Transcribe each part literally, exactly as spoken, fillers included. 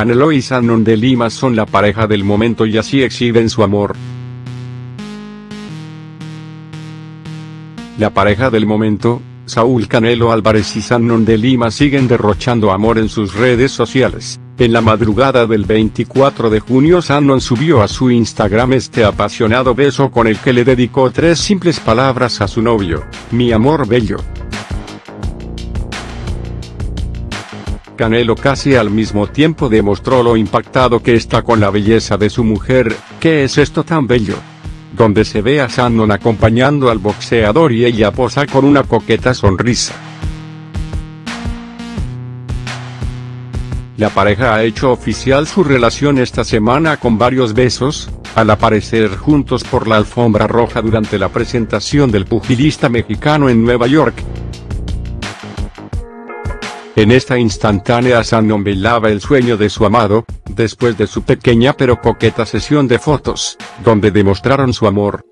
Canelo y Shannon de Lima son la pareja del momento y así exhiben su amor. La pareja del momento, Saúl Canelo Álvarez y Shannon de Lima, siguen derrochando amor en sus redes sociales. En la madrugada del veinticuatro de junio, Shannon subió a su Instagram este apasionado beso con el que le dedicó tres simples palabras a su novio: "Mi amor bello". Canelo casi al mismo tiempo demostró lo impactado que está con la belleza de su mujer. "¿Qué es esto tan bello?", donde se ve a Shannon acompañando al boxeador y ella posa con una coqueta sonrisa. La pareja ha hecho oficial su relación esta semana con varios besos, al aparecer juntos por la alfombra roja durante la presentación del pugilista mexicano en Nueva York. En esta instantánea, Shannon velaba el sueño de su amado, después de su pequeña pero coqueta sesión de fotos, donde demostraron su amor.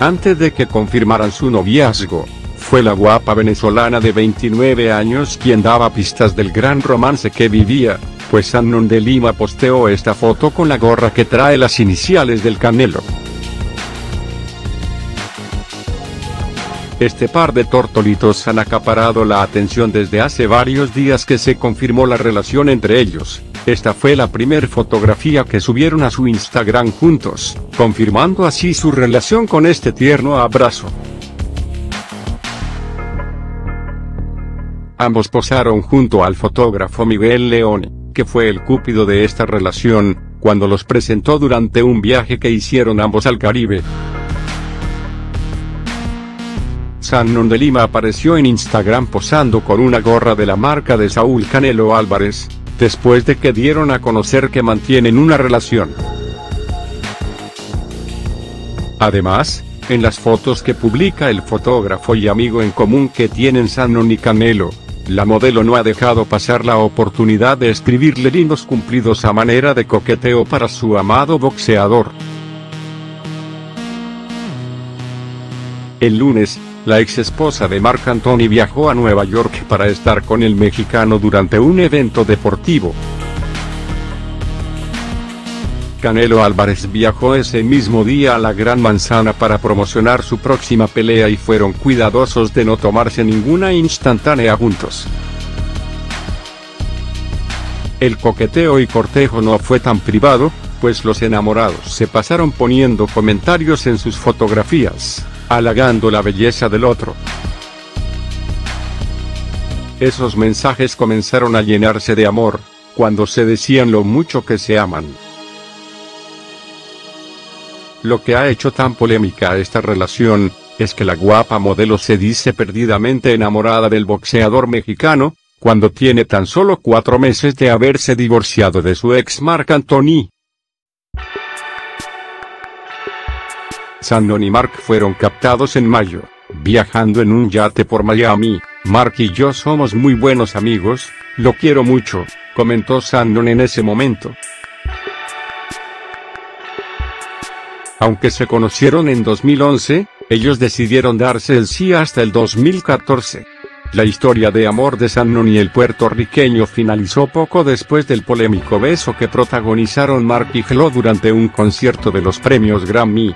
Antes de que confirmaran su noviazgo, fue la guapa venezolana de veintinueve años quien daba pistas del gran romance que vivía, pues Shannon de Lima posteó esta foto con la gorra que trae las iniciales del Canelo. Este par de tortolitos han acaparado la atención desde hace varios días que se confirmó la relación entre ellos. Esta fue la primer fotografía que subieron a su Instagram juntos, confirmando así su relación con este tierno abrazo. Ambos posaron junto al fotógrafo Miguel León, que fue el cúpido de esta relación, cuando los presentó durante un viaje que hicieron ambos al Caribe. Shannon de Lima apareció en Instagram posando con una gorra de la marca de Saúl Canelo Álvarez, después de que dieron a conocer que mantienen una relación. Además, en las fotos que publica el fotógrafo y amigo en común que tienen Shannon y Canelo, la modelo no ha dejado pasar la oportunidad de escribirle lindos cumplidos a manera de coqueteo para su amado boxeador. El lunes, la ex esposa de Marc Anthony viajó a Nueva York para estar con el mexicano durante un evento deportivo. Canelo Álvarez viajó ese mismo día a la Gran Manzana para promocionar su próxima pelea y fueron cuidadosos de no tomarse ninguna instantánea juntos. El coqueteo y cortejo no fue tan privado, pues los enamorados se pasaron poniendo comentarios en sus fotografías, halagando la belleza del otro. Esos mensajes comenzaron a llenarse de amor, cuando se decían lo mucho que se aman. Lo que ha hecho tan polémica esta relación, es que la guapa modelo se dice perdidamente enamorada del boxeador mexicano, cuando tiene tan solo cuatro meses de haberse divorciado de su ex Marc Anthony. Shannon y Marc fueron captados en mayo, viajando en un yate por Miami. "Marc y yo somos muy buenos amigos, lo quiero mucho", comentó Shannon en ese momento. Aunque se conocieron en dos mil once, ellos decidieron darse el sí hasta el dos mil catorce. La historia de amor de Shannon y el puertorriqueño finalizó poco después del polémico beso que protagonizaron Marc y Canelo durante un concierto de los premios Grammy.